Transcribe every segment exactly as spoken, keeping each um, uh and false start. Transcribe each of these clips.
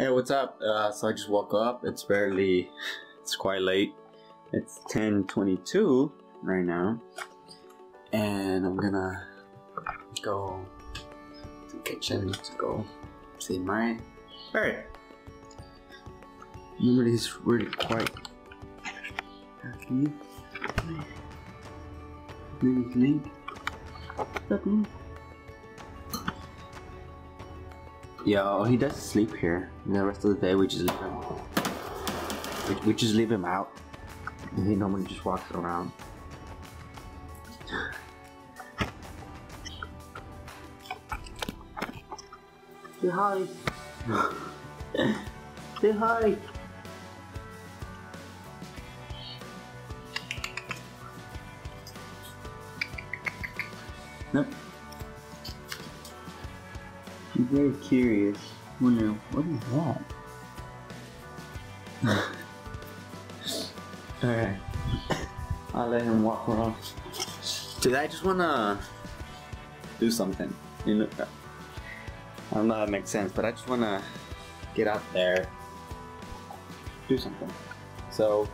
Hey, what's up? Uh, so I just woke up. It's barely, it's quite late. It's ten twenty-two right now. And I'm gonna go to the kitchen to go see my bird. Nobody's really quite happy. Name's Nate. What's up, Nate? Yo, he does sleep here. And the rest of the day we just leave him. We, we just leave him out. And he normally just walks around. Say hi. Say hi. Nope. I'm very curious. Wonder what is that? Alright. I'll let him walk around. Dude, I just wanna do something. You know, I don't know how it makes sense, but I just wanna get out there, do something. So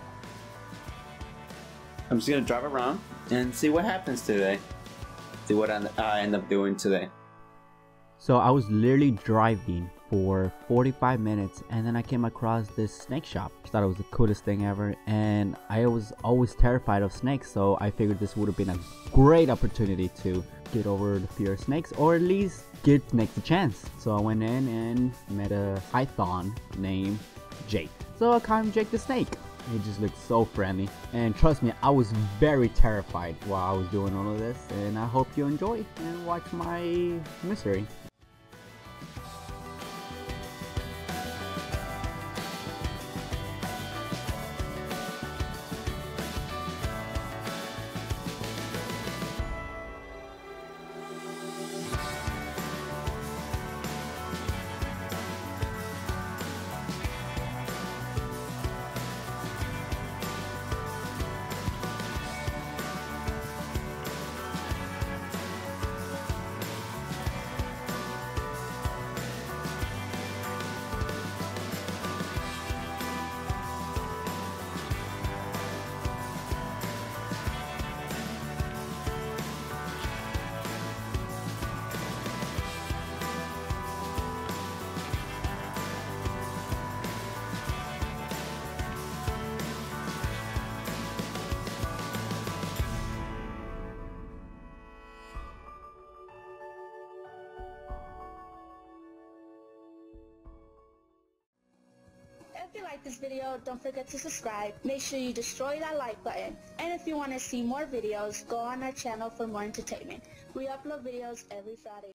I'm just gonna drive around and see what happens today. See what I, I end up doing today. So I was literally driving for forty-five minutes and then I came across this snake shop. I thought it was the coolest thing ever, and I was always terrified of snakes, so I figured this would have been a great opportunity to get over the fear of snakes, or at least give snakes a chance. So I went in and met a python named Jake. So I called him Jake the Snake. He just looked so friendly, and trust me, I was very terrified while I was doing all of this, and I hope you enjoy and watch my mystery. If you like this video, don't forget to subscribe. Make sure you destroy that like button. And if you want to see more videos, go on our channel for more entertainment. We upload videos every Friday.